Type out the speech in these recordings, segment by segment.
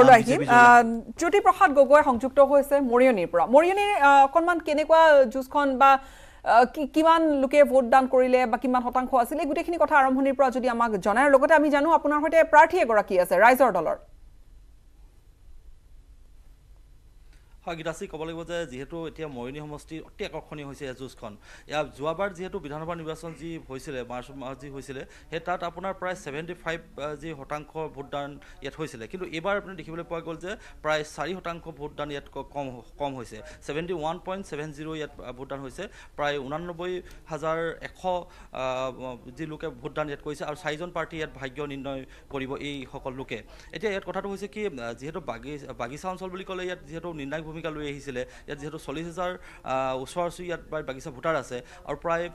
ওপৰলৈ আহিম জ্যোতিপ্ৰসাদ গগৈ সংযুক্ত হৈছে মৰিয়নিৰ পৰা মৰিয়নিৰ কোনমান কেনেকুৱা জুজখন বা কিমান লোকে ভোট দান কৰিলে বা কিমান হতাংশ আছিল এই গুটেখিনি কথা আৰম্ভণিৰ পৰা যদি আমাক জনাৰ লগতে আমি জানো আপোনাৰ হতে প্ৰাৰ্থী এগৰাকী আছে ৰাইজৰ দলৰ গিৰাসি কবলৈ গ'লে যেহেতু এতিয়া মৰিয়নি সমষ্টিৰ অতি আকৰ্ষণীয় হৈছে জুজখন ইয়াৰ যোৱাবাৰ যেহেতু বিধানসভা নিৰ্বাচন যি হৈছিল মাৰ্চ মাহ যি হৈছিল হে তাত আপোনাৰ প্ৰায় ৭৫ যি হতাংশ ভোটদান ইয়াত হৈছিল কিন্তু এবাৰ আপুনি দেখিবলৈ পোৱা গ'ল যে প্ৰায় ৪ হতাংশ ভোটদান ইয়াত কম হৈছে ৭১.৭০ ইয়াত ভোটদান হৈছে প্ৰায় ৮৯,১০০ যি লোকে ভোটদান ইয়াত কৰিছে আৰু ৪জন পাৰ্টি ইয়াত ভাগ্য নিৰ্ণয় কৰিব এই সকল লোকে এতিয়া ইয়াত কথাটো হৈছে কি যেহেতু বাগিচা অঞ্চল বুলি ক'লে ইয়াত যেহেতু নিৰ্ণয় ভূমিকা লৈ আহিছিলে ইয়াত যেহেতু ৪০,০০০ ওচৰাচৰি ইয়াত বাগিচা ভোটাৰ আছে আৰু প্ৰায়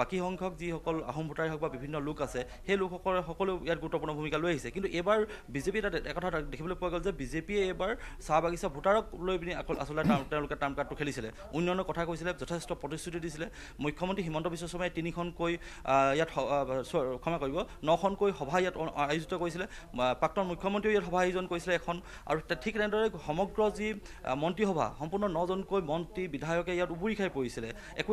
বাকী সংখ্যক যিসকল আহোম ভোটাৰী হওক বা বিভিন্ন লোক আছে সেই লোকসকলে সকলো ইয়াত গুৰুত্বপূৰ্ণ ভূমিকা লৈ আহিছে কিন্তু এবাৰ বিজেপি এটা কথা দেখিবলৈ পোৱা গ'ল যে বিজেপিয়ে এবাৰ চাহ বাগিচা ভোটাৰক লৈ পিনি আচলতে তেওঁলোকে টাৰ্ম কাৰ্ডটো খেলিছিলে উন্নয়নৰ কথা কৈছিলে যথেষ্ট প্ৰতিশ্ৰুতি দিছিলে মুখ্যমন্ত্ৰী হিমন্ত বিশ্ব শৰ্মাই ৩খনকৈ ইয়াত ক্ষমা কৰিব ৯খনকৈ সভা ইয়াত আয়োজিত কৰিছিলে প্ৰাক্তন মুখ্যমন্ত্ৰীও ইয়াত সভা আয়োজন কৰিছিলে এখন আৰু ঠিক তেনেদৰে সমগ্ৰ যি মন্ত্ৰীসভা সম্পূৰ্ণ ৯জনকৈ মন্ত্ৰী বিধায়কে ইয়াত উবুৰি খাই পৰিছিল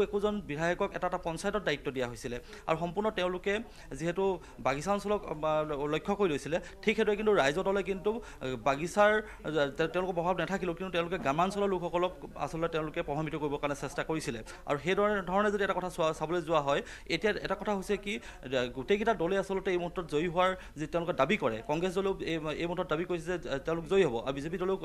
একোজন বিধায়কক এটা পঞ্চায়তৰ দায়িত্ব দিয়া হৈছিল আৰু সম্পূৰ্ণ তেওঁলোকে যেহেতু বাগিচা অঞ্চলক লক্ষ্য কৰি লৈছিলে ঠিক সেইদৰে কিন্তু ৰাইজৰ দলে কিন্তু বাগিচাৰ তেওঁলোকৰ প্ৰভাৱ নাথাকিলেও কিন্তু তেওঁলোকে গ্ৰামাঞ্চলৰ লোকসকলক আচলতে তেওঁলোকে প্ৰভাৱিত কৰিবৰ কাৰণে চেষ্টা কৰিছিলে আৰু সেইধৰণে যদি এটা কথা চাবলৈ যোৱা হয় এতিয়া এটা কথা হৈছে কি গোটেইকেইটা দলে আচলতে এই মুহূৰ্তত জয়ী হোৱাৰ যি তেওঁলোকে দাবী কৰে কংগ্ৰেছ দলেও এই মুহূৰ্তত দাবী কৰিছে যে তেওঁলোক জয়ী হ'ব আৰু বিজেপি দলেও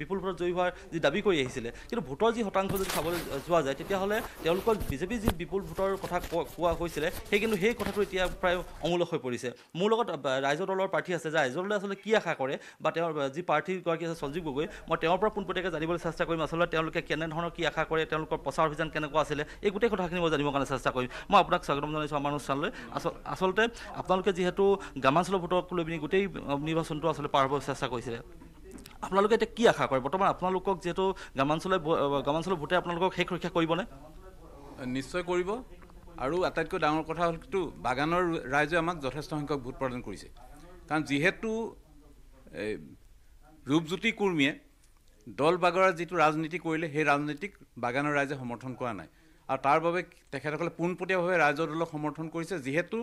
বিপুল জয়ী হোৱাৰ যি দাবী কৰি আহিছিলে কিন্তু ভোটৰ যি হতাংশ যদি চাবলৈ যোৱা যায় তেতিয়াহ'লে তেওঁলোকৰ বিজেপি যি বিপুল ভোটৰ কথা কোৱা হৈছিলে সেই কিন্তু সেই কথাটো এতিয়া প্ৰায় অমূলক হৈ পৰিছে মোৰ লগত ৰাইজৰ দলৰ প্ৰাৰ্থী আছে যে ৰাইজৰ দলে আচলতে কি আশা কৰে বা তেওঁৰ যি প্ৰাৰ্থীগৰাকী আছে সঞ্জীৱ গগৈ মই তেওঁৰ পৰা পোনপটীয়াকৈ জানিবলৈ চেষ্টা কৰিম আচলতে তেওঁলোকে কেনেধৰণৰ কি আশা কৰে তেওঁলোকৰ প্ৰচাৰ অভিযান কেনেকুৱা আছিলে এই গোটেই কথাখিনি মই জানিবৰ কাৰণে চেষ্টা কৰিম মই আপোনাক স্বাগতম জনাইছোঁ আমাৰ অনুষ্ঠানলৈ আচলতে আপোনালোকে যিহেতু গ্ৰামাঞ্চলৰ ভোটক লৈ পিনি গোটেই নিৰ্বাচনটো আচলতে পাৰ হ'বলৈ চেষ্টা কৰিছিলে আপোনালোকে এটা কি আশা কৰে বৰ্তমান আপোনালোকক যেহেতু গ্ৰামাঞ্চলৰ ভোটে আপোনালোকক শেষ ৰক্ষা কৰিবনে নিশ্চয় কৰিব আৰু আটাইতকৈ ডাঙৰ কথা হ'লটো বাগানৰ ৰাইজে আমাক যথেষ্ট সংখ্যক ভোট প্ৰদান কৰিছে কাৰণ যিহেতু ৰূপজ্যোতি কুৰ্মীয়ে দল বাগৰাৰ যিটো ৰাজনীতি কৰিলে সেই ৰাজনীতিক বাগানৰ ৰাইজে সমৰ্থন কৰা নাই আৰু তাৰ বাবে তেখেতসকলে পোনপটীয়াভাৱে ৰাইজৰ দলক সমৰ্থন কৰিছে যিহেতু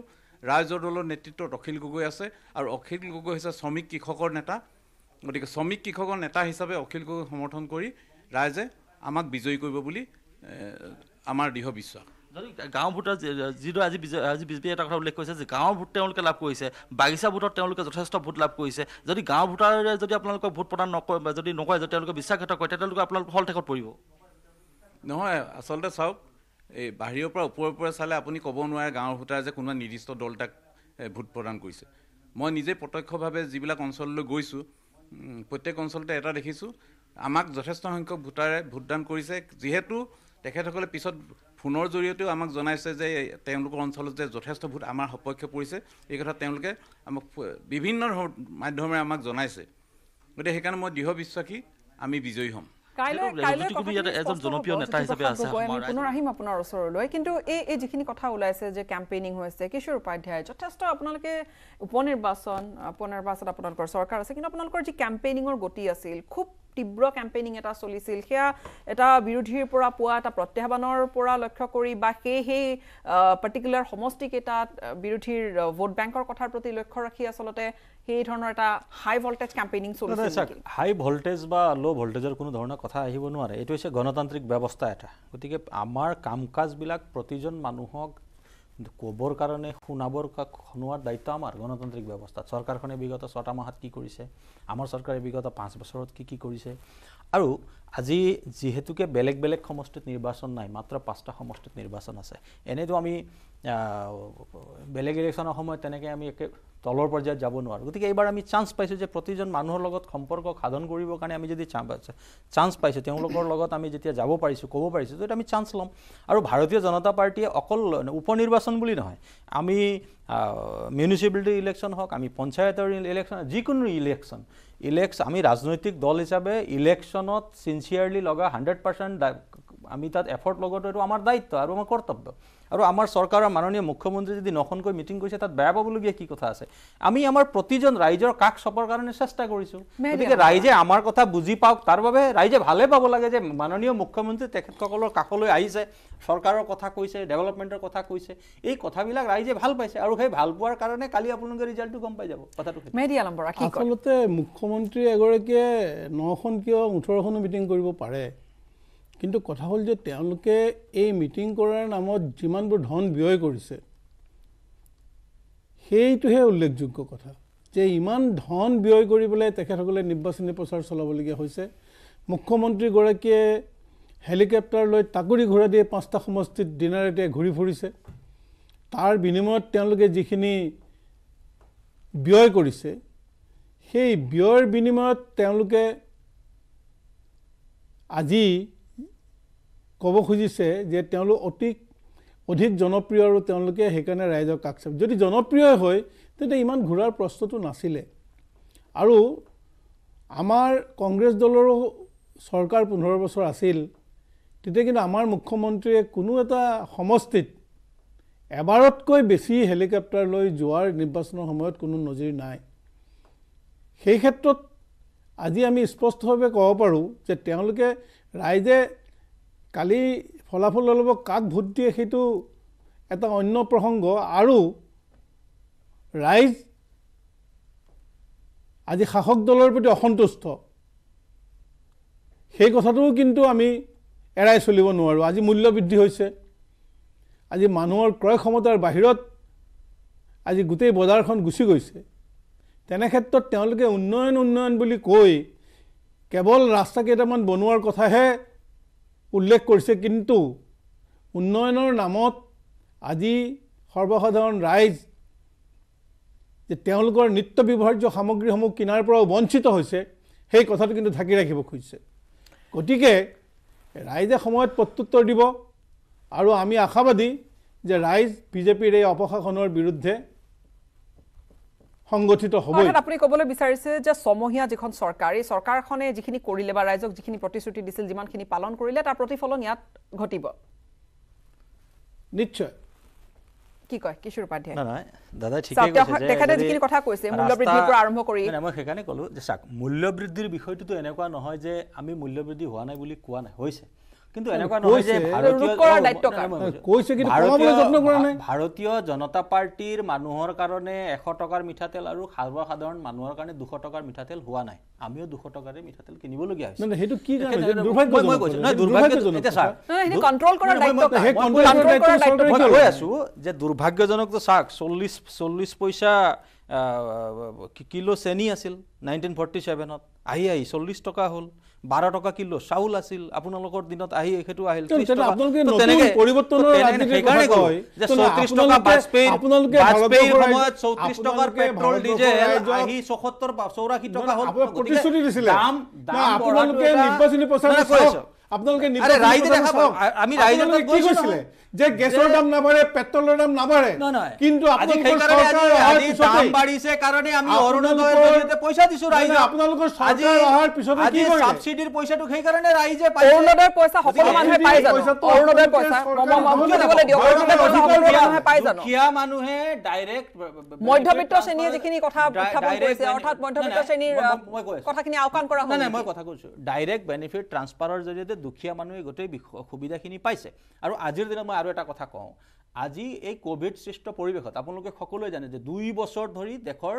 ৰাইজৰ দলৰ নেতৃত্বত অখিল গগৈ আছে আৰু অখিল গগৈ হৈছে শ্ৰমিক কৃষকৰ নেতা গতিকে শ্ৰমিক কৃষকৰ নেতা হিচাপে অখিল গগৈ সমৰ্থন কৰি ৰাইজে আমাক বিজয়ী কৰিব বুলি আমাৰ দৃঢ় বিশ্বাস যদি গাঁৱৰ ভোটৰ যিটো আজি বিজেপিয়ে এটা কথা উল্লেখ কৰিছে যে গাঁৱৰ ভোট তেওঁলোকে লাভ কৰিছে বাগিচা ভোটত তেওঁলোকে যথেষ্ট ভোট লাভ কৰিছে যদি গাঁৱৰ ভোটাৰে যদি আপোনালোকক ভোট প্ৰদান নকৰে যদি তেওঁলোকে বিশ্বাসঘাত কৰে তেওঁলোকে আপোনালোক ফল ঠেকত পৰিব নহয় আচলতে চাওক এই বাহিৰৰ পৰা ওপৰৰ পৰা চালে আপুনি ক'ব নোৱাৰে গাঁৱৰ ভোটাৰে যে কোনোবা নিৰ্দিষ্ট দল তাক ভোট প্ৰদান কৰিছে মই নিজে প্ৰত্যক্ষভাৱে যিবিলাক অঞ্চললৈ গৈছোঁ প্ৰত্যেক অঞ্চলতে এটা দেখিছোঁ আমাক যথেষ্ট সংখ্যক ভোটাৰে ভোটদান কৰিছে যিহেতু তেখেতসকলে পিছত ফোনৰ জৰিয়তেও আমাক জনাইছে যে তেওঁলোকৰ অঞ্চলত যে যথেষ্ট ভোট আমাৰ সপক্ষে পৰিছে এই কথা তেওঁলোকে আমাক বিভিন্ন মাধ্যমেৰে আমাক জনাইছে গতিকে সেইকাৰণে মই দৃঢ় বিশ্বাসী আমি বিজয়ী হ'ম পুনৰ আহিম আপোনাৰ ওচৰলৈ কিন্তু এই যিখিনি কথা ওলাইছে যে কেম্পেইনিং হৈছে কিশোৰ উপাধ্যায় যথেষ্ট আপোনালোকে উপনিৰ্বাচন আপোনালোকৰ চৰকাৰ আছে কিন্তু আপোনালোকৰ যি কেম্পেইনিঙৰ গতি আছিল খুব তীব্ৰ কেম্পেইনিং এটা চলিছিল সেয়া এটা বিৰোধীৰ পৰা পোৱা এটা প্ৰত্যাহ্বানৰ পৰা লক্ষ্য কৰি বা সেই পাৰ্টিকুলাৰ সমষ্টিকেইটাত বিৰোধীৰ ভোট বেংকৰ কথাৰ প্ৰতি লক্ষ্য ৰাখি আচলতে সেই ধৰণৰ এটা হাই ভল্টেজ কেম্পেইনিং চলিছিল হাই ভল্টেজ বা লো ভল্টেজৰ কোনো ধৰণৰ কথা আহিব নোৱাৰে এইটো হৈছে গণতান্ত্ৰিক ব্যৱস্থা এটা গতিকে আমাৰ কাম কাজবিলাক প্ৰতিজন মানুহক ক'বৰ কাৰণে শুনাবৰ শুনোৱাৰ দায়িত্ব আমাৰ গণতান্ত্ৰিক ব্যৱস্থাত চৰকাৰখনে বিগত ৬টা মাহত কি কৰিছে আমাৰ চৰকাৰে বিগত ৫ বছৰত কি কি কৰিছে আৰু আজি যিহেতুকে বেলেগ বেলেগ সমষ্টিত নিৰ্বাচন নাই মাত্ৰ ৫টা সমষ্টিত নিৰ্বাচন আছে এনেতো আমি বেলেগ ইলেকশ্যনৰ সময়ত তেনেকৈ আমি একে তলৰ পৰ্যায়ত যাব নোৱাৰোঁ গতিকে এইবাৰ আমি চান্স পাইছোঁ যে প্ৰতিজন মানুহৰ লগত সম্পৰ্ক সাধন কৰিবৰ কাৰণে আমি যদি চান্স পাইছোঁ তেওঁলোকৰ লগত আমি যেতিয়া যাব পাৰিছোঁ ক'ব পাৰিছোঁ তেতিয়া আমি চান্স ল'ম আৰু ভাৰতীয় জনতা পাৰ্টিয়ে অকল উপনিৰ্বাচন বুলি নহয় আমি মিউনিচিপালিটি ইলেকশ্যন হওক আমি পঞ্চায়তৰ ইলেকশ্যন যিকোনো ইলেকশ্যন আমি ৰাজনৈতিক দল হিচাপে ইলেকশ্যনত চিনচিয়াৰলি লগা 100% आमी तात एफर्ट लगोतो एटु आमार दायित्व आरो आमार कर्तव्य आरो आमार सरकार माननीय मुख्यमंत्री जदि नखनक मिटिंग कइसे तात बेया पाबलगिया कि कथा आछे आमी आमार प्रतिजन राइजर काक सपर कारणे चेष्टा करिछु ओदिके राइजे आमार कथा बुझि पाउक तार भाबे राइजे भाले पाबो लागे जे माननीय मुख्यमंत्री तेखेतकলৰ काकলৈ आइছে सरकाৰৰ কথা কৈছে डेभलपमेन्टर কথা কৈছে এই কথাবিলাক ৰাইজে ভাল পাইছে আৰু সেই ভাল পোৱাৰ কাৰণে কালি আপোনালোকৰ ৰিজাল্টটো গম পাই যাব কথাটো মেডি আলম্বৰা কি কয় আচলতে মুখ্যমন্ত্ৰী এগৰাকীয়ে 9খন কিয় 18খন মিটিং কৰিব পাৰে কিন্তু কথা হল যে তেওঁলোকে এই মিটিং কৰাৰ নামত যিমানবোৰ ধন ব্যয় কৰিছে সেইটোহে উল্লেখযোগ্য কথা যে ইমান ধন ব্যয় কৰি বলে তেখেতসকলে নিৰ্বাচনী প্ৰচাৰ চলাবলগীয়া হৈছে মুখ্যমন্ত্ৰী গৰাকীয়ে हेलिकप्टर लो ताकुरी घुरा दिए 5टा समस्थित डिनारेटे घुरी फुरिसे तार बिनिमयत तेनलोके जिखिनि व्यय करिसे सेई व्ययर बिनिमयत तेनलोके आजि कब खुजिसे जे तेनलो अधिक जनप्रिय आरो तेनलोके हेकाने रायजक काक्सेप जदि जनप्रिय होय तेते इमान घुरार प्रश्नतो नासिले आरो आमार कांग्रेस दलर सरकार 15 बछर आसिल तेते किन्तु आमार मुख्यमंत्री कोनो एटा समस्थित एबारतकै बेसी हेलिकप्टर लै जोৱাৰ निर्वाचन সময়ত कोनो নজিৰ নাই সেই ক্ষেত্ৰত আজি আমি স্পষ্টভাৱে ক'ব পাৰো যে তেওঁলোকে ৰাইজে কালি ফলাফল ল'ব কাক ভোট দিয়ে সেইটো এটা অন্য প্ৰসংগ আৰু ৰাইজ আজি শাসক দলৰ প্ৰতি অসন্তুষ্ট সেই কথাটো কিন্তু আমি এৰাই চলিব নোৱাৰো আজি মূল্য বৃদ্ধি হৈছে আজি মানুহৰ ক্ৰয় ক্ষমতাৰ বাহিৰত আজি গুটেই বজাৰখন গুছি গৈছে তেনে ক্ষেত্ৰত তেওঁলোকে উন্নয়ন বুলি কৈ কেৱল ৰাস্তা কেইটামান বনোৱাৰ কথাহে উল্লেখ কৰিছে কিন্তু উন্নয়নৰ নামত আজি সৰ্বসাধাৰণ ৰাইজ যে তেওঁলোকৰ নিত্য ব্যৱহাৰ্য সামগ্ৰীসমূহ কিনাৰ পৰা বঞ্চিত হৈছে সেই কথাটো কিন্তু ঢাকি ৰাখিব খুজিছে गतिके राइजे समयत प्रत्युत्तर दिब आरो आमी आशाबादी जे राइज बीजेपीर ए अपशासनर बिरुद्धे সংগঠিত হ'ব আৰু আপুনি ক'বলৈ বিচাৰিছে যে সমহিয়া যিখন সৰকাৰি সৰকাৰখনে যিখিনি কৰিলে বা ৰাইজক যিখিনি প্ৰতিশ্ৰুতি দিছিল যিমানখিনি পালন কৰিলে তাৰ প্ৰতিফলন ইয়াত ঘটিব নিশ্চয় কি কয় কিশোৰ উপাধ্যায় না দাদা ঠিকই কৈছে যে তেখেতে যিখিনি কথা কৈছে মূল্যবৃদ্ধিৰ পৰা আৰম্ভ কৰি মানে মই সেইকাৰণে ক'লো যে চাক মূল্যবৃদ্ধিৰ বিষয়টো এনেকুৱা নহয় যে আমি মূল্যবৃদ্ধি হোৱা নাই বুলি কোৱা নাই হৈছে কিন্তু এনেকুৱা নহয় যে ভাৰতীয়ৰ দায়িত্ব কৈছে কিন্তু কমাবলৈ যত্ন কৰা নাই ভাৰতীয় জনতা পাৰ্টিৰ মানুহৰ কাৰণে 100 টকাৰ মিঠাতেল আৰু সাধাৰণ মানুহৰ কাৰণে 200 টকাৰ মিঠাতেল হোৱা নাই আমিও 200 টকাৰে মিঠাতেল কিনিবলগীয়া হৈছে না সেইটো কি জানো মই কৈছো না দুৰ্ভাগ্যজনক এটা স্যাৰ এনে কন্ট্ৰোল কৰাৰ দায়িত্ব হে কন্ট্ৰোল কৰাৰ দায়িত্ব মই কৈ আছো যে দুৰ্ভাগ্যজনক তো সাক 40 পইচা কিলো চেনি আছিল 1947 ত আহি 40 টকা হ'ল 12 टका किलो चाउल आसिल आपनलोकर दिनत आही एखेटु आहिल 30 टका आपनलोके नतुन परिवर्तনৰ राजनीति কাৰণে কয় যে 34 টকা বাজপেয়ী आपनलोके বাজপেয়ীৰ সময়ত 34 টকাৰ পেট্ৰোল ডিজেল আহি 74 84 টকা হ'ল প্ৰতিশ্ৰুতি দিছিল দাম आपनलोके নিৰ্বাচনী প্ৰচাৰ কৰিছে आपनलोके নিৰ্বাচনী আৰে ৰাইজে দেখা আমি ৰাইজে কি কৈছিলে যে গ্যাসৰ দাম না বাঢ়ে পেট্ৰোলৰ দাম না বাঢ়ে কিন্তু आपनलोকৰ সৰকাৰ আজি দাম বাঢ়িছে কাৰণে আমি অৰুণোদয়ৰ জৰিয়তে পইচা দিছো ৰাইজে आपनलोকৰ সৰকাৰ অহাৰ পিছতে কি কৰিছে টিৰ পইসাটো সেই কাৰণে ৰাইজে পাইছে অৰুণোদয়ৰ পইচা সকলো মানুহে পাই জানো অৰুণোদয়ৰ পইচা মমমমকে দিবলৈ দিও সকলো মানুহে পাই জানো কিয়া মানুহে ডাইৰেক্ট মধ্যবিত্ত শ্ৰেণীয়ে যিখিনি কথা উত্থাপন কৰিছে অৰ্থাৎ মধ্যবিত্ত শ্ৰেণীৰ কথাখিনি আওকান কৰা হয় না মই কথা কৈছো ডাইৰেক্ট বেনিফিট ট্ৰান্সফাৰৰ জৰিয়তে দুখিয়া মানুহে গটেই সুবিধাখিনি পাইছে আৰু আজিৰ দিনত মই আৰু এটা কথা কওঁ আজি এই কোভিড সৃষ্ট পৰিবেশত আপোনালোকে সকলোৱে জানে যে 2 বছৰ ধৰি দেখৰ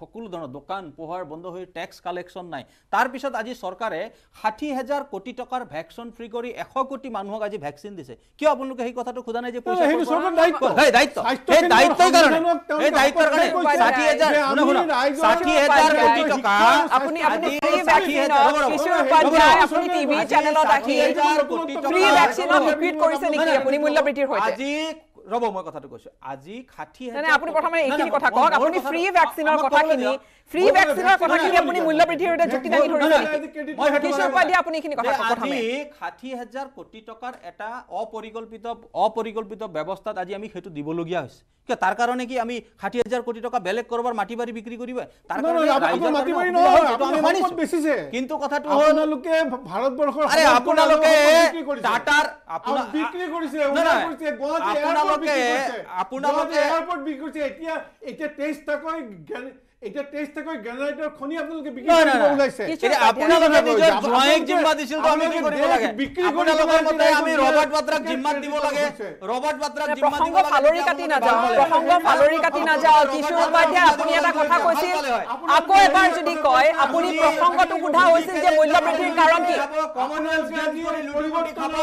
সকলো ধৰণৰ দোকান পোহাৰ বন্ধ হৈ ট্যাক্স কালেকশন নাই তাৰ পিছত আজি সৰকাৰে 60000 কোটি টকাৰ ভ্যাকসিন ফ্ৰি কৰি 100 কোটি মানুহক আজি ভ্যাকসিন দিছে কিয় আপোনালোকে এই কথাটো খুদা নাই যে পইচা এই সরকার দায়িত্ব এই দায়িত্ব এই দায়িত্বৰ কাৰণে এই দায়িত্বৰ কাৰণে 60000 কোটি টকা আপুনি আপুনি ফ্ৰি ভ্যাকসিন কিশোৰ উপাধ্যায় আপুনি টিভি চেনেলত ৰাখি 60000 কোটি টকা ফ্ৰি ভ্যাকসিন আপডেট কৰিছে নেকি আপুনি মূল্য বৃদ্ধিৰ হৈতে আজি रब মই কথাটো কৈছো আজি 60000 মানে আপুনি প্ৰথমে এইখিনি কথা কক আপুনি ফ্ৰী ভ্যাকচিনৰ কথাখিনি আপুনি মূল্য বৃদ্ধিৰ এটা যুক্তি দাঙি ধৰিছে মই কিশোৰ পাডিয়া আপুনি এইখিনি কথা প্ৰথমে আজি 60000 কোটি টকাৰ এটা অপৰিকল্পিত ব্যৱস্থাত আজি আমি হেতু দিবলগিয়া হৈছে কি তাৰ কাৰণে কি আমি 60000 কোটি টকা বেলেগ কৰবৰ মাটি বাৰী বিক্ৰী কৰিব তাৰ কাৰণে আপোনাৰ মাটি বাৰী নহয় আপুনি মানিছ বেছিছে কিন্তু কথাটো আপোনালোকে ভাৰতবৰ্ষৰ আৰে আপোনালোকে টাটাৰ আপোনা বিক্ৰী কৰিছে ওনা কৰিছে গোৱাতে আপোনালোকে এয়াৰপোৰ্ট বিক্ৰী কৰিছে এতিয়া এতিয়া 23 টাকৈ এটা টেস্ট কই জেনাৰেটৰ খনি আপোনালোকে বিক্ৰি কৰিব ওলাইছে এটা আপোনালোকে নিজৰ জয়েক জিম্মা দিছিল তো আমি কি কৰিব লাগে বিক্ৰি কৰি লোকৰ মতে আমি ৰবাৰ্ট বাত্ৰাক জিম্মা দিব লাগে ৰবাৰ্ট বাত্ৰাক জিম্মা দিব লাগে ফালৰি কাটি না যাও প্ৰসংগ ফালৰি কাটি না যাও কিশোৰ উপাধ্যায় আপুনি এটা কথা কৈছিল আকৌ এবাৰ যদি কয় আপুনি প্ৰসংগটো উঠা হৈছিল যে মূল্য বৃদ্ধিৰ কাৰণ কি কমনৱেলথ গেমছ কৰি লুডিবডি খাব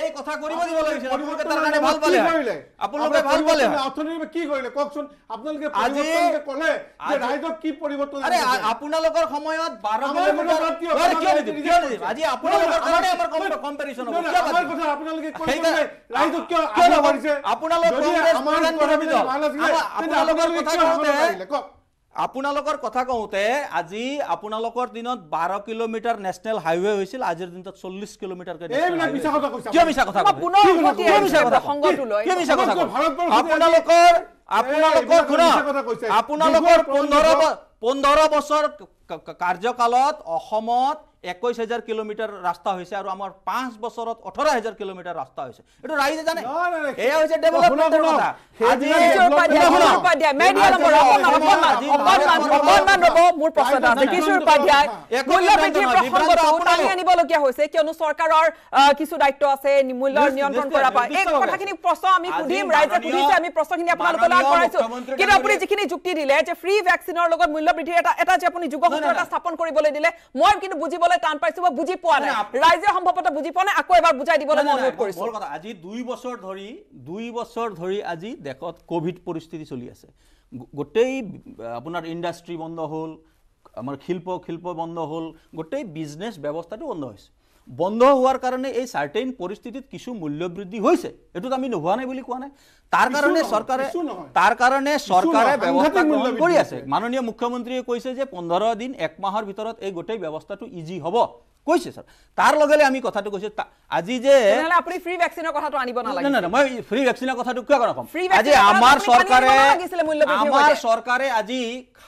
এই কথা কৰিব দিব লাগিছিল আপোনালোকে তাৰ কাৰণে ভাল পালে আপোনালোকে ভাল পালে অৰ্থনীতি কি কৰিলে কওকচোন আপোনালোকে পৰিৱৰ্তনকে ক'লে যে কি পৰিবৰ্তন আৰে আপোনালোকৰ সময়ত 12 কিলোমিটাৰ কিয় নিদিম আজি আপোনালোকৰ কাৰণে আমাৰ কম্পেৰিছন হ'ব কি কথা আপোনালোকে কৈ আছে ৰাইজক কিয় আগৰ কৰিছে আপোনালোক কংগ্ৰেছ মানন কৰিবি তো আপোনালোকৰ কথা কওঁতে আজি আপোনালোকৰ দিনত 12 কিলোমিটাৰ নেশনেল হাইৱে হৈছিল আজিৰ দিনত 40 কিলোমিটাৰ কৰি এই মিছা কথা কৈছা কিয় মিছা কথা পুনৰ মিছা কথা সংগঠটো লৈ কিয় মিছা কথা আপোনালোকৰ আপোনালোকৰ 15 বছৰ কাৰ্যকালত অসমত 21000 কিলোমিটাৰ ৰাস্তা হৈছে আৰু আমাৰ 5 বছৰত 18000 কিলোমিটাৰ ৰাস্তা হৈছে এটো ৰাইজে জানে এ হৈছে ডেভেলপমেণ্টৰ কথা আজি কিশোৰ উপাধ্যায় মেডিয়া নম্বৰ অপমান ৰব মোৰ প্ৰশ্ন আছে কিশোৰ উপাধ্যায় মূল্য বৃদ্ধিৰ প্ৰসংগত উঠানি আনিবলগীয়া হৈছে কিয়নো চৰকাৰৰ কিছু দায়িত্ব আছে মূল্য নিয়ন্ত্ৰণ কৰা বা এই কথাখিনি প্ৰশ্ন আমি সুধিম ৰাইজে সুধিছে আমি প্ৰশ্নখিনি আপোনালোকক আগবঢ়াইছো কিন্তু আপুনি যিখিনি যুক্তি দিলে যে ফ্ৰী ভ্যাকচিনৰ লগত মূল্য বৃদ্ধি এটা যে আপুনি যুগসূত্ৰ এটা স্থাপন কৰিবলৈ দিলে মই কিন্তু বুজি টান পাইছো বা বুজি পোৱা নাই ৰাইজে সম্ভৱত বুজি পোৱা নাই আকৌ এবাৰ বুজাই দিবলৈ মই অনুৰোধ কৰিছো মোৰ কথা আজি 2 বছৰ ধৰি আজি দেখত কোভিড পৰিস্থিতি চলি আছে গোটেই আপোনাৰ ইন্ডাষ্ট্ৰি বন্ধ হ'ল আমাৰ শিল্প বন্ধ হ'ল গোটেই বিজনেস ব্যৱস্থাটো বন্ধ হৈছে বন্ধ হোৱাৰ কাৰণে এই সাৰ্টেইন পৰিস্থিতিত কিছু মূল্য বৃদ্ধি হৈছে এটো আমি নোহোৱা নাই বুলি কোৱা নাই তাৰ কাৰণে চৰকাৰে ব্যৱস্থা কৰি আছে মাননীয় মুখ্যমন্ত্ৰীয়ে কৈছে যে 15 দিন এক মাহৰ ভিতৰত এই গোটেই ব্যৱস্থাটো ইজি হ'ব কৈছে স্যাৰ তাৰ লগেলে আমি কথাটো কৈছো আজি যে নহলে আপুনি ফ্ৰী ভ্যাকচিনৰ কথাটো আনিব না লাগে না মই ফ্ৰী ভ্যাকচিনৰ কথাটো কিয় কৰা কম আজি আমাৰ চৰকাৰে আজি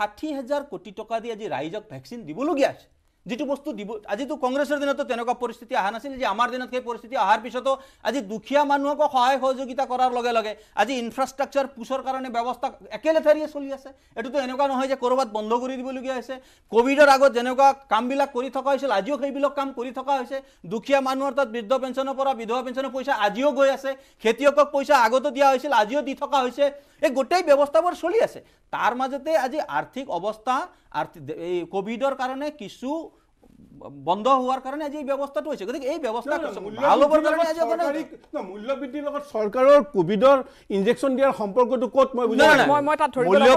60000 কোটি টকা দি আজি ৰাইজক ভ্যাকচিন দিবলগীয়া আছে जितु वस्तु दिबो আজি তো কংগ্ৰেছৰ দিনত তেনেকুৱা পৰিস্থিতি আহা নাছিল যে আমাৰ দিনত কে পৰিস্থিতি আহাৰ পিছতো আজি দুখিয়া মানুহক সহায় সহযোগিতা কৰাৰ লগে লগে আজি ইনফ্ৰাষ্ট্ৰাকচাৰ পুছৰ কাৰণে ব্যৱস্থা একেলে থৰিয়ে চলি আছে এটো তো এনেকুৱা নহয় যে কৰবাত বন্ধ কৰি দিবলগীয়া হৈছে কোভিডৰ আগত যেনেকুৱা কামবিলা কৰি থকা হৈছিল আজিও সেইবিলাক কাম কৰি থকা হৈছে দুখিয়া মানুহৰ তাত বৃদ্ধ পেঞ্চনৰ পৰা বিধৱা পেঞ্চনৰ পইচা আজিও গৈ আছে খেতিয়কক পইচা আগতে দিয়া হৈছিল আজিও দি থকা হৈছে এই গোটেই ব্যৱস্থাবোৰ চলি আছে তাৰ মাজতে আজি আৰ্থিক অৱস্থা এই কোভিডৰ কাৰণে কিছু বন্ধ হোৱাৰ কাৰণে আজি এই ব্যৱস্থাটো হৈছে গতিকে এই ব্যৱস্থাটো ভাল হোৱাৰ কাৰণে আজি আপোনাৰ মূল্য বৃদ্ধিৰ লগত সৰকাৰৰ কোভিডৰ ইনজেকশন দিয়াৰ সম্পৰ্কটো ক'ত মই বুজি নাই মই তাত ধৰিবলৈ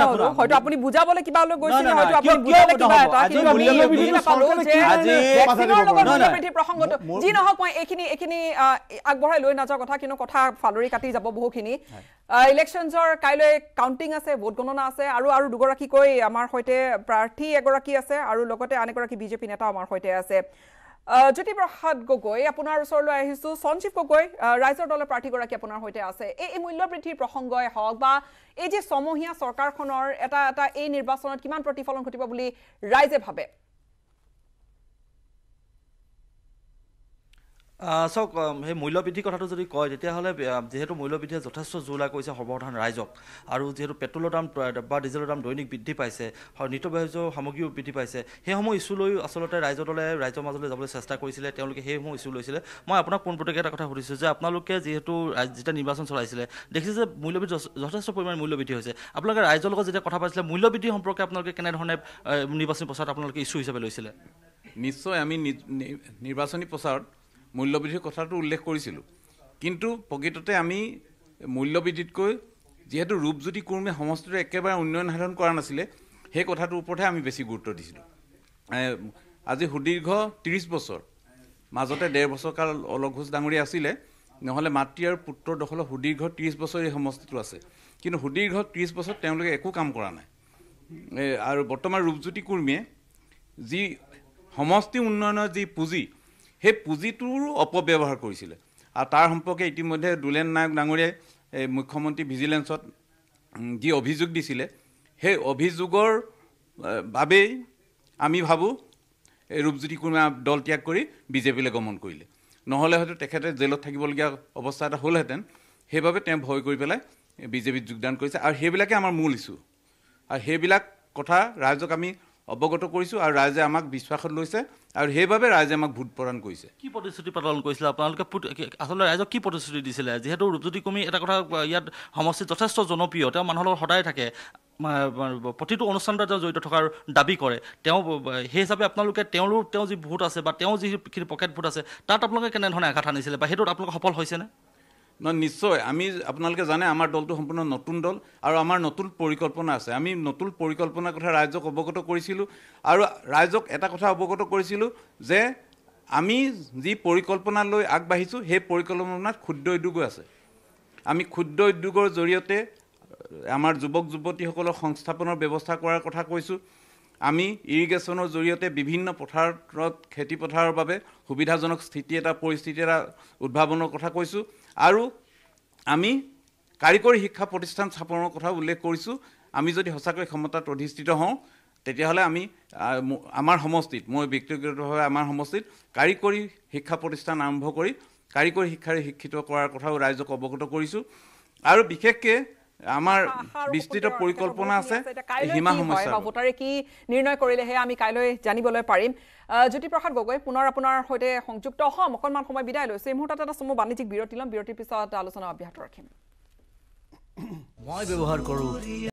নহয় হয়তো আপুনি বুজাবলৈ কিবা লৈ গৈছিল হয়তো আপুনি বুজাবলৈ কিবা এটা আজি মূল্য বৃদ্ধি নাপালো যে আজি ভ্যাকচিনৰ লগত মূল্য বৃদ্ধি প্ৰসংগটো যি নহক মই এইখিনি আগবঢ়াই লৈ নাযাও কথা কিনো কথা ফালৰি কাটি যাব বহুখিনি ইলেকশনছৰ কাইলৈ কাউন্টিং আছে ভোট গণনা আছে আৰু আৰু দুগৰাকী কৈ আমাৰ হৈতে প্ৰাৰ্থী এগৰাকী আছে আৰু লগতে আনগৰাকী বিজেপি নেতা আমাৰ হৈতে আছে জ্যোতিপ্ৰসাদ গগৈ আপোনাৰ ওচৰলৈ আহিছো সঞ্জীৱ গগৈ ৰাইজৰ দলৰ প্ৰাৰ্থী গৰাকী আপোনাৰ হৈতে আছে এই মূল্য বৃদ্ধিৰ প্ৰসংগই হওক বা এই যে সমহীয়া চৰকাৰখনৰ এটা এই নিৰ্বাচনত কিমান প্ৰতিফলন ঘটিব বুলি ৰাইজে ভাবে চক সেই মূল্যবৃদ্ধিৰ কথাটো যদি কয় তেতিয়াহ'লে যেহেতু মূল্যবৃদ্ধিয়ে যথেষ্ট জোলা কৰিছে সৰ্বসাধাৰণ ৰাইজক আৰু যেহেতু পেট্ৰলৰ দাম বা ডিজেলৰ দাম দৈনিক বৃদ্ধি পাইছে নিত্যবাহ্য সামগ্ৰীও বৃদ্ধি পাইছে সেইসমূহ ইছ্যু লৈ আচলতে ৰাইজৰ মাজলৈ যাবলৈ চেষ্টা কৰিছিলে তেওঁলোকে সেইসমূহ ইছ্যু লৈছিলে মই আপোনাক পোনপটীয়াকৈ এটা কথা সুধিছোঁ যে আপোনালোকে যিহেতু যেতিয়া নিৰ্বাচন চলাইছিলে দেখিছে যে মূল্যবৃদ্ধি যথেষ্ট পৰিমাণে মূল্যবৃদ্ধি হৈছে আপোনালোকে ৰাইজৰ লগত যেতিয়া কথা পাতিছিলে মূল্যবৃদ্ধি সম্পৰ্কে আপোনালোকে কেনেধৰণে নিৰ্বাচনী প্ৰচাৰত আপোনালোকে ইছ্যু হিচাপে লৈছিলে নিশ্চয় আমি নিৰ্বাচনী প্ৰচাৰত মূল্যবৃদ্ধিৰ কথাটো উল্লেখ কৰিছিলোঁ কিন্তু প্ৰকৃততে আমি মূল্যবৃদ্ধিতকৈ যিহেতু ৰূপজ্যোতি কুৰ্মী সমষ্টিটো একেবাৰে উন্নয়ন সাধন কৰা নাছিলে সেই কথাটোৰ ওপৰতহে আমি বেছি গুৰুত্ব দিছিলোঁ আজি সুদীৰ্ঘ ৩০ বছৰ মাজতে ১.৫ বছৰ কাল অলক ঘোষ ডাঙৰীয়া আছিলে নহলে মাতৃ আৰু পুত্ৰৰ দখল সুদীৰ্ঘ ৩০ বছৰ এই সমষ্টিটো আছে কিন্তু সুদীৰ্ঘ ৩০ বছৰ তেওঁলোকে একো কাম কৰা নাই আৰু বৰ্তমান ৰূপজ্যোতি কুৰ্মীয়ে যি সমষ্টি উন্নয়নৰ যি পুঁজি সেই পুঁজিটোৰ অপব্যৱহাৰ কৰিছিল আৰু তাৰ সম্পৰ্কে ইতিমধ্যে দুলেন নায়ক ডাঙৰীয়াই মুখ্যমন্ত্ৰী ভিজিলেন্সত যি অভিযোগ দিছিলে সেই অভিযোগৰ বাবে আমি ভাবো ৰূপজ্যোতি কুৰ্মী দল ত্যাগ কৰি বিজেপিলৈ গমন কৰিলে নহলে হয়তো তেখেতে জেলত থাকিবলগীয়া অৱস্থা এটা হ'লহেঁতেন সেইবাবে তেওঁ ভয় কৰি পেলাই বিজেপিত যোগদান কৰিছে আৰু সেইবিলাকে আমাৰ মূল ইছ্যু আৰু সেইবিলাক কথা ৰাইজক আমি অৱগত কৰিছোঁ আৰু ৰাইজে আমাক বিশ্বাসত লৈছে আৰু সেইবাবে ৰাইজে আমাক ভোট প্ৰদান কৰিছে। কি প্ৰতিশ্ৰুতি পালন কৰিছিলে আপোনালোকে আচলতে ৰাইজক কি প্ৰতিশ্ৰুতি দিছিলে যিহেতু ৰূপজ্যোতি কুৰ্মী এটা কথা ইয়াত সমষ্টিত যথেষ্ট জনপ্ৰিয় তেওঁ মানুহৰ সদায় থাকে প্ৰতিটো অনুষ্ঠানত তেওঁ জড়িত থকাৰ দাবী কৰে তেওঁ সেই হিচাপে আপোনালোকে তেওঁ যি ভোট আছে বা তেওঁ যিখিনি পকেট ভোট আছে তাত আপোনালোকে কেনেধৰণে আঘাত আনিছিলে বা সেইটোত আপোনালোকে সফল হৈছেনে? নহয় নিশ্চয় আমি আপোনালোকে জানে আমাৰ দলটো সম্পূৰ্ণ নতুন দল আৰু আমাৰ নতুন পৰিকল্পনা আছে আমি নতুন পৰিকল্পনাৰ কথা ৰাইজক অৱগত কৰিছিলোঁ আৰু ৰাইজক এটা কথা অৱগত কৰিছিলোঁ যে আমি যি পৰিকল্পনা লৈ আগবাঢ়িছোঁ সেই পৰিকল্পনাত ক্ষুদ্ৰ উদ্যোগো আছে আমি ক্ষুদ্ৰ উদ্যোগৰ জৰিয়তে আমাৰ যুৱক যুৱতীসকলৰ সংস্থাপনৰ ব্যৱস্থা কৰাৰ কথা কৈছোঁ আমি ইৰিগেশ্যনৰ জৰিয়তে বিভিন্ন পথাৰত খেতি পথাৰৰ বাবে সুবিধাজনক পৰিস্থিতি এটা উদ্ভাৱনৰ কথা কৈছোঁ আৰু আমি কাৰিকৰী শিক্ষা প্ৰতিষ্ঠান স্থাপনৰ কথা উল্লেখ কৰিছোঁ আমি যদি সঁচাকৈ ক্ষমতাত অধিষ্ঠিত হওঁ তেতিয়াহ'লে আমি আমাৰ সমষ্টিত মই ব্যক্তিগতভাৱে আমাৰ সমষ্টিত কাৰিকৰী শিক্ষা প্ৰতিষ্ঠান আৰম্ভ কৰি কাৰিকৰী শিক্ষাৰে শিক্ষিত কৰাৰ কথাও ৰাইজক অৱগত কৰিছোঁ আৰু বিশেষকৈ আমাৰ বিস্তৃত পৰিকল্পনা আছে হিমা সমস্যা ভোটাৰে কি নিৰ্ণয় কৰিলে হে আমি কাইলৈ জানিবলৈ পাৰিম। জ্যোতিপ্ৰসাদ গগৈ পুনৰ আপোনাৰ হৈতে সংযুক্ত হ'ম অকণমান সময় বিদায় লৈছে এই মুহূৰ্তত এটা সময় বাণিজ্যিক বিৰতি ল'ম বিৰতিৰ পিছত আলোচনা অব্যাহত ৰাখিম। মই ব্যৱহাৰ কৰোঁ